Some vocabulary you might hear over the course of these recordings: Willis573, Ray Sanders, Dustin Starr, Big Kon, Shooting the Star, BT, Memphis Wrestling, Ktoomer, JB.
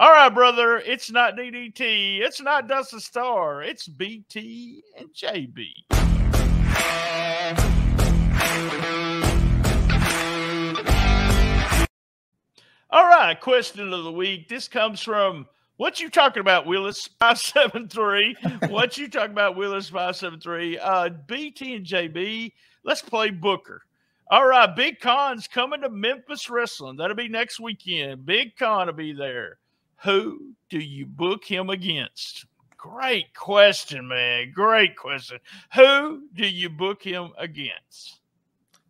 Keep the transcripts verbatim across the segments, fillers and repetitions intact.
All right, brother, it's not D D T, it's not Dustin Starr, it's B T and J B. All right, question of the week. This comes from, what you talking about, Willis five seven three? What you talking about, Willis five seven three? Uh, B T and J B, let's play Booker. All right, Big Kon's coming to Memphis Wrestling. That'll be next weekend. Big Kon will be there. Who do you book him against? Great question, man. Great question. Who do you book him against?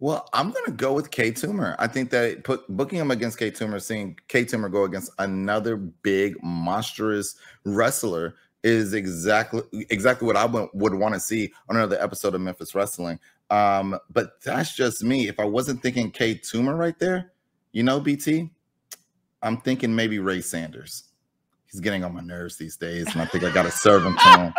Well, I'm going to go with Ktoomer. I think that it put, booking him against Ktoomer, seeing Ktoomer go against another big, monstrous wrestler is exactly exactly what I would, would want to see on another episode of Memphis Wrestling. Um, but that's just me. If I wasn't thinking Ktoomer right there, you know, B T, I'm thinking maybe Ray Sanders. He's getting on my nerves these days, and I think I got to serve him to him.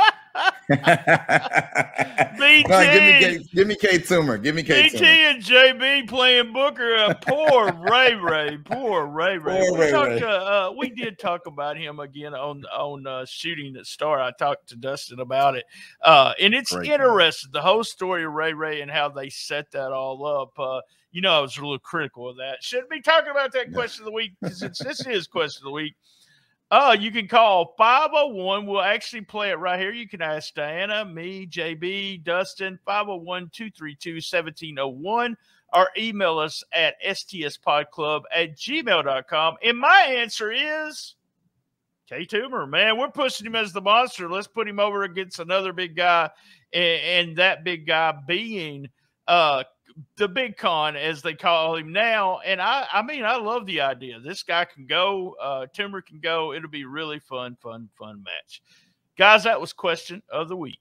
B T, right, give me, give me Ktoomer. Give me Ktoomer. B T and J B playing Booker. Uh, poor Ray Ray. Poor Ray Ray. Poor we, Ray, talked, Ray. Uh, we did talk about him again on on uh, Shooting the Star. I talked to Dustin about it, uh, and it's Great interesting man. the whole story of Ray Ray and how they set that all up. Uh, you know, I was a little critical of that. Shouldn't be talking about that question of the week, because this is question of the week. Uh, you can call five oh one. We'll actually play it right here. You can ask Diana, me, J B, Dustin, five oh one, two three two, one seven oh one, or email us at S T S pod club at gmail dot com. And my answer is Ktoomer, man. We're pushing him as the monster. Let's put him over against another big guy, and, and that big guy being uh, the Big Kon, as they call him now. And I, I mean, I love the idea. This guy can go, uh, Timber can go. It'll be really fun, fun, fun match. Guys, that was question of the week.